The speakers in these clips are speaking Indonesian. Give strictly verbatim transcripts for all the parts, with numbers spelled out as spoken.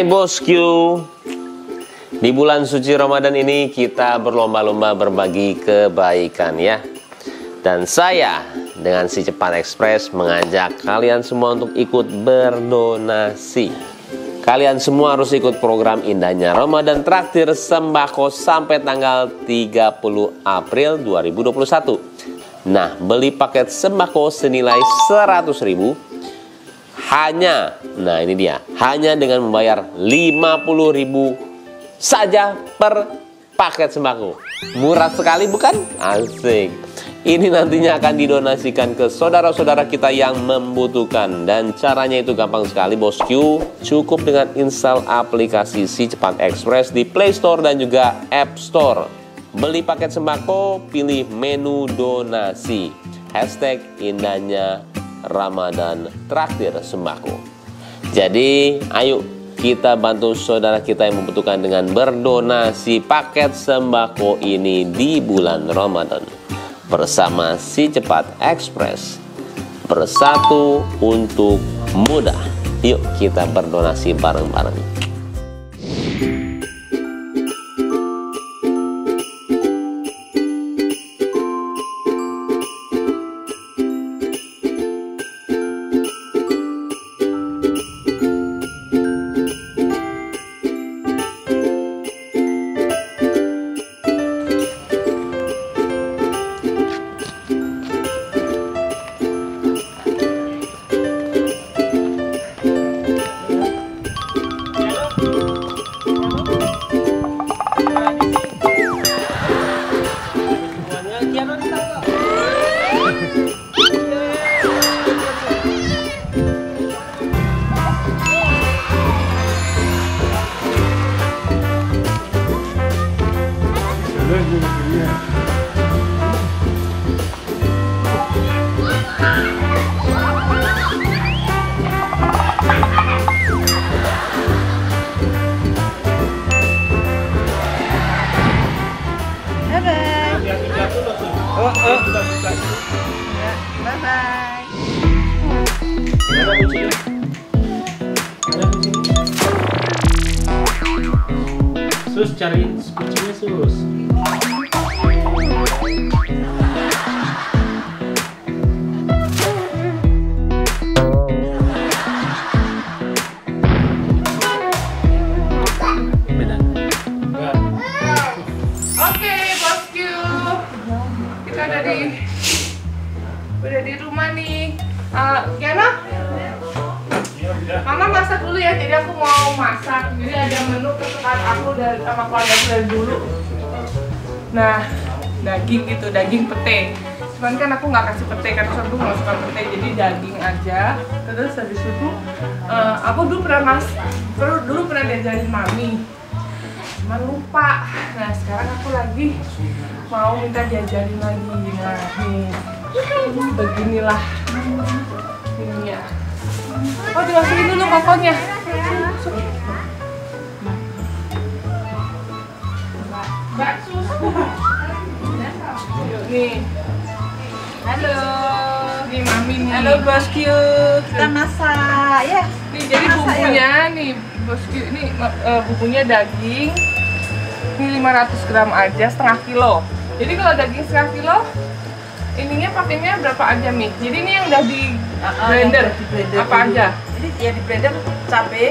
Hai bosku, di bulan suci Ramadan ini kita berlomba-lomba berbagi kebaikan ya. Dan saya dengan SiCepat Express mengajak kalian semua untuk ikut berdonasi. Kalian semua harus ikut program indahnya Ramadan Traktir Sembako sampai tanggal tiga puluh April dua ribu dua puluh satu. Nah, beli paket sembako senilai seratus ribu. Hanya, nah ini dia, hanya dengan membayar lima puluh ribu saja per paket sembako. Murah sekali bukan? Asik. Ini nantinya akan didonasikan ke saudara-saudara kita yang membutuhkan. Dan caranya itu gampang sekali bosku. Cukup dengan install aplikasi SiCepat Express di Play Store dan juga App Store. Beli paket sembako, pilih menu donasi. Hashtag indahnya Ramadan Traktir Sembako. Jadi ayo kita bantu saudara kita yang membutuhkan dengan berdonasi paket sembako ini di bulan Ramadan. Bersama SiCepat Express, bersatu untuk mudah. Yuk kita berdonasi bareng-bareng. Sus, cari kucingnya sus. Udah di rumah nih, uh, Kiana? Mama masak dulu ya, jadi aku mau masak. Jadi ada menu kesukaan aku dan sama keluarga aku dari dulu. Nah, daging gitu, daging pete. Cuman kan aku nggak kasih pete, karena aku nggak suka pete, jadi daging aja. Terus habis itu, uh, aku dulu pernah mas, dulu, dulu pernah diajarin mami. Cuman lupa. Nah, sekarang aku lagi mau minta diajarin lagi. Nah, nih. Hmm, beginilah ini ya. Oh, dimasukin dulu kokonya. Mbak Sus. Nih. Halo. Nih mami nih. Halo bosku. Kita masak ya. Nih jadi bumbunya nih bosku. Ini uh, bumbunya daging. Ini lima ratus gram aja, setengah kilo. Jadi kalau daging setengah kilo ininya pakainya berapa aja nih? Jadi ini yang udah di blender, uh, di blender apa dulu. Aja? Jadi ya di blender cabai,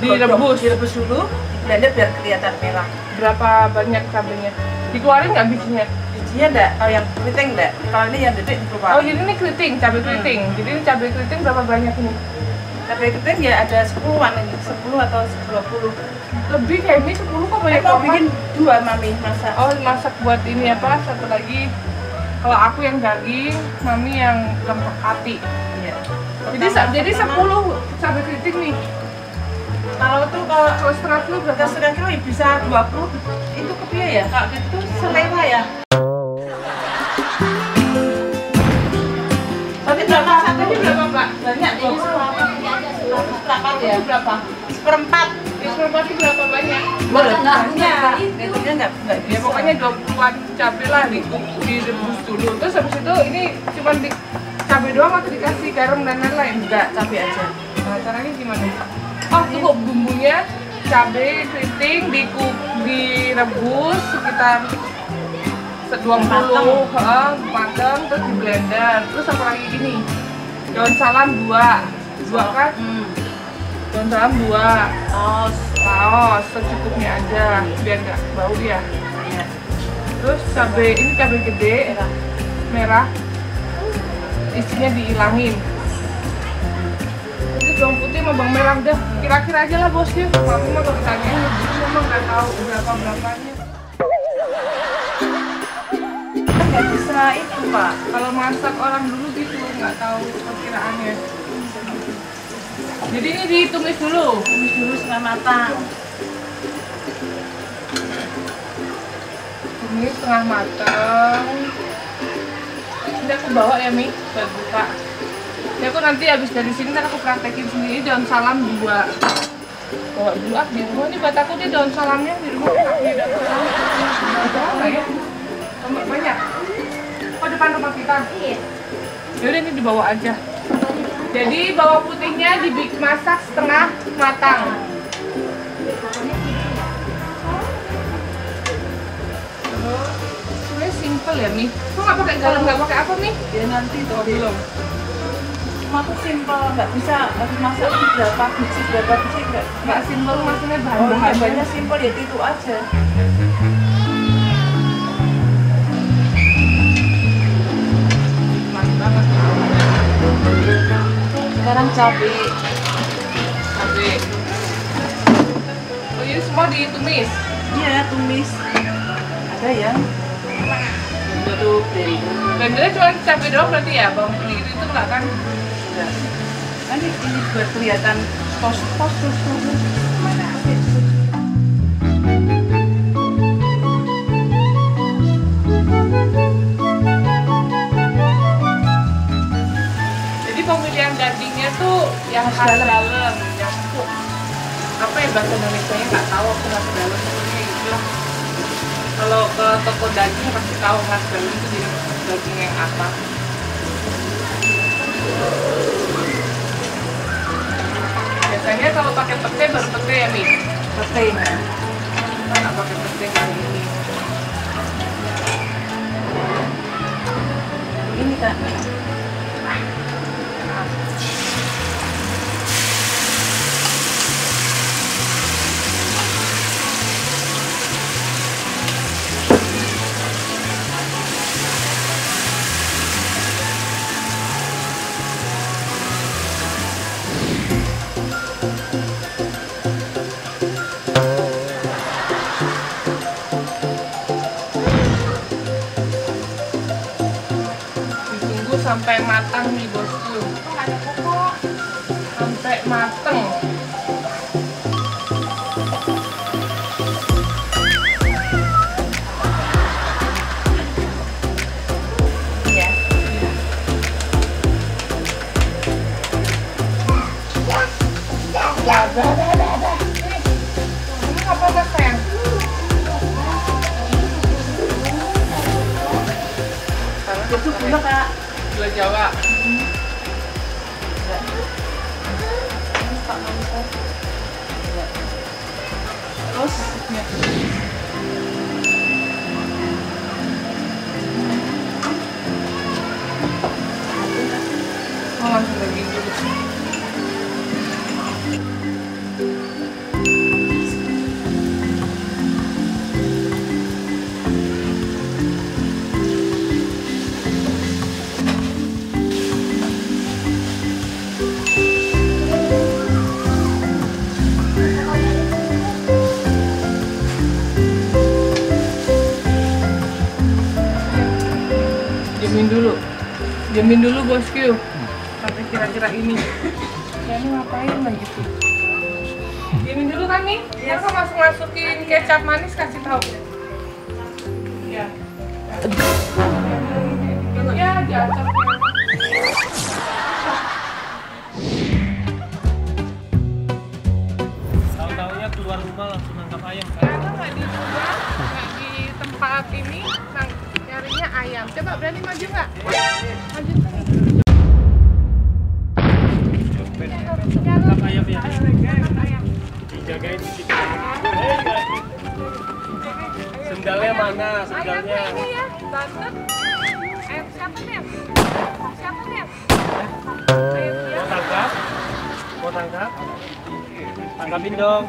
direbus, direbus dulu, di blender biar kelihatan merah. Berapa banyak cabainya? Dikeluarin nggak bijinya? Bijinya enggak, kalau yang keriting enggak. Kalau ini yang dedek dikeluarin. Oh jadi ini keriting, cabai keriting. Hmm. Jadi ini cabai keriting berapa banyak nih? Cabai keriting ya ada sepuluhan, sepuluh atau dua puluh. Lebih kayak ini sepuluh kok banyak. Kalau bikin dua mami masak. Oh masak buat ini apa? Satu lagi. Kalau aku yang daging, mami yang lempok hati. Iya. Jadi pertama, jadi sepuluh cabai keriting nih. Kalau tuh kalau setengah kilo berapa? Setengah kilo bisa dua puluh. Itu kepiye ya? Kalau itu selera ya. Tapi berapa satunya berapa Pak? Banyak ini semua. Berapa ya? Berapa? Seperempat. Seperempat itu berapa banyak? Enggaknya. Dagingnya enggak enggak. Ya pokoknya dua puluhan cabai lah direbus dulu. Terus habis itu ini cuma di cabai doang atau dikasih garam dan lain-lain? Enggak, cabai aja. Nah, caranya gimana? oh cukup bumbunya, cabai keriting direbus sekitar dua puluh mateng, terus di blender. Terus apa lagi ini? Daun salam dua, dua kan? Hmm. Daun salam dua, laos, laos secukupnya aja biar nggak bau ya. Terus cabai ini cabai gede merah, isinya dihilangin. Itu bawang putih sama bawang merah dah. Kira-kira aja lah bosnya. Tapi mah kalau ditanyain, cuma nggak tahu berapa berapanya. Nggak bisa itu pak. Kalau masak orang dulu gitu nggak tahu perkiraannya. Jadi ini ditumis dulu, tumis dulu setengah matang. Tumis setengah matang. Ini aku bawa ya Mi, buat buka. Ya aku nanti habis dari sini ntar aku praktekin sendiri daun salam dua. Bawa dulu ah di rumah ini buat aku nih daun salamnya di rumah. Ini daun salam. Berapa ya? Banyak. Oh depan rumah kita. Iya. Yaudah ini dibawa aja. Jadi bawang putihnya dimasak setengah matang. Sebenarnya simple ya Mi. Kok nggak pakai garam nggak pakai apa Mi? Ya nanti tuh belum. Aku simpel, nggak bisa harus masak berapa biji berapa biji nggak nggak simpel maksudnya bahan oh, bahannya simpel ya itu aja. Mantap banget. Sekarang cabai, cabai. Oh ini semua ditumis? Iya tumis. Ada yang tutup dari. Bendernya cuma cabai doang berarti ya, bawang putih itu nggak kan? Kan ini buat kelihatan pos-pos terus terus mana aja. Jadi pemilihan dagingnya tuh yang khas dalam, yang empuk. Apa ya bahasa Indonesia-nya nggak tahu aku khas dalam ini itulah. Kalau ke toko daging pasti tahu khas dalam itu jenis daging yang apa. Biasanya kalau pakai pete baru pete ya Mi? Pete kita nggak pakai pete kali ini ini Kak sampai matang nih bosku, sampai matang. Iya. Ini apa mas sayang? Itu gula Kak. Gula Jawa. Hmm. Ya. Ini Pak Mantor. Ya. Terus ya. Oh, langsung lagi dulu. Jamin dulu, jamin dulu bosku. Sampai kira-kira ini. Ya ini ngapain lagi gitu? Jamin dulu kan nih. Yes. Masa langsung masukin kecap manis kasih tahu. Iya. Ya diacap. Tahu-tahunya keluar rumah langsung nangkap ayam. Karena nggak di rumah, nggak di tempat ini. Carinya ayam. Coba berani maju nggak? Maju terus. Ayam ya. jagain di situ. Sendalnya mana? Sendalnya. Ayam siapa Dep? Siapa Dep? Mau tangkap? Mau tangkap? Tangkapin dong.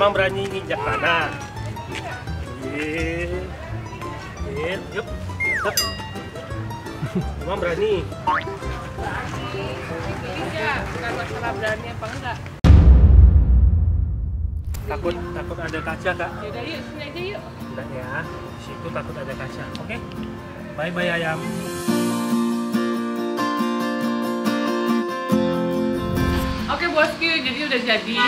Emang berani nginjak tanah. Emang berani. Bukan masalah berani apa enggak. Takut takut ada kaca, Kak. Yaudah yuk, sini aja yuk. Enggak ya, di situ takut ada kaca. Oke? Bye bye ayam. Oke bosku, jadi udah jadi.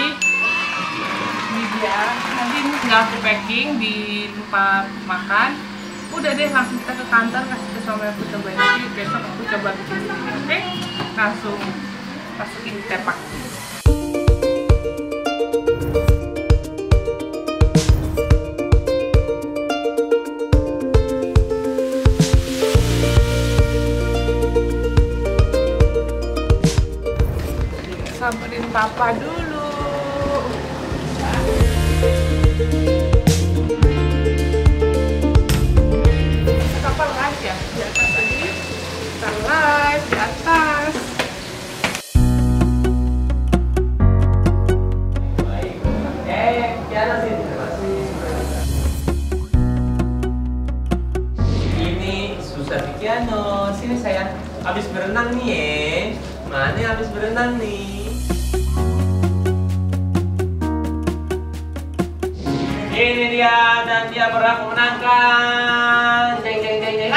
Ini dia, nanti tinggal aku packing di tempat makan. Udah deh, langsung kita ke kantor, kasih ke suami aku cobain lagi. Besok aku coba bikin sini, oke? Langsung masukin tepak. Samperin papa dulu. Papa live ya di atas tadi. Kita live di atas. Eh, di atas ini. Ini susah pikiano. Sini sayang. Habis berenang nih ya. Mana habis berenang nih? Ini dia, dan dia berhak menangkan. Jeng jeng jeng jeng.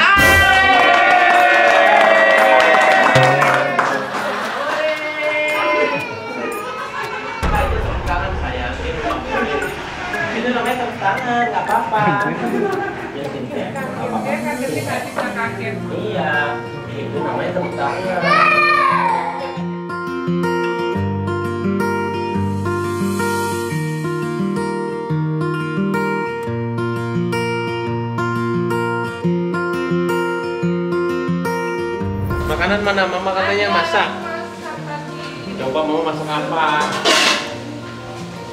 Tepuk tangan sayang. Itu namanya tepuk tangan, nggak apa-apa. Dia kaget sih tadi, nggak kaget. Iya, itu namanya tepuk tangan. Makanan mana? Mama katanya masak. Coba mau masak apa?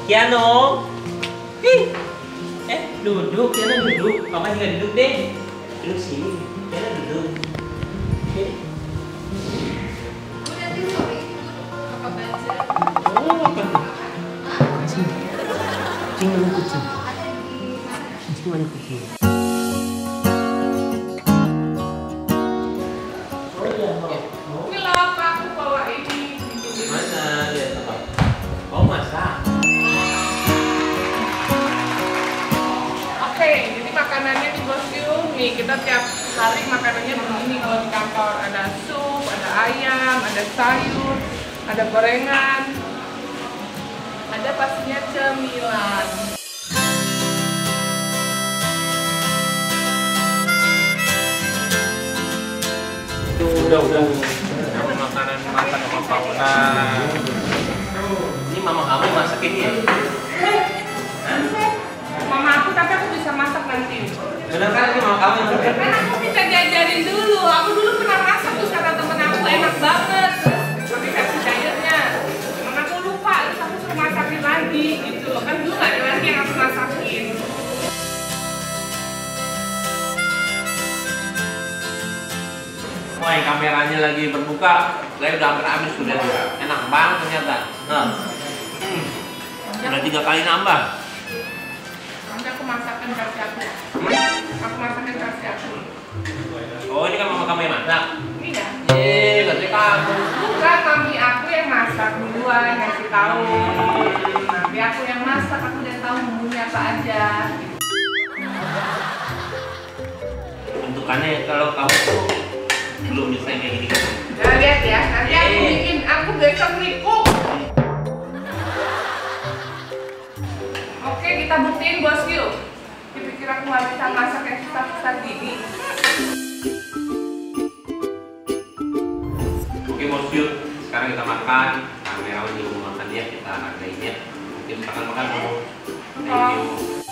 Kiano. Hi. Eh, duduk, Kiano duduk. Mama juga duduk deh. Duduk sini. Kiano duduk. Oke. Udah duduk. Apa baca? Oh, apa? Kucing. Kucing mana kucing? Kucing mana kucing? Kita tiap hari makanannya begini kalau di kantor, ada sup, ada ayam, ada sayur, ada gorengan, ada pastinya cemilan. Udah udah, sama makanan masak sama Paula. Ini mama kamu masak ini ya? Mama aku, tapi aku bisa masak nanti. Benar-benar mau kamu masak. Kan aku minta diajarin dulu. Aku dulu pernah masak tuh sama temen aku, enak banget. Tapi kameranya lagi berbuka, saya udah hampir habis sudah. Enak banget ternyata. Nah. Hmm. Udah tiga kali nambah. Nanti aku masakin versi aku. Aku masakin versi aku. Oh, ini kan mama kamu yang masak? Iya. Yeay, versi kamu. Bukan, mami aku yang masak duluan, ngasih tahu. Mami aku yang masak, aku udah tahu bumbunya apa aja. Bentukannya kalau kamu tuh belum nyusahin kayak gini kan? Nah, lihat ya, nanti aku bikin, aku besok nikuk. Oke, kita buktiin bos Gil. Dipikir aku gak bisa masak yang susah-susah gini. Oke bos Gil, sekarang kita makan. Kamera juga mau makan ya, kita hargain ya. Mungkin makan-makan mau. Thank you.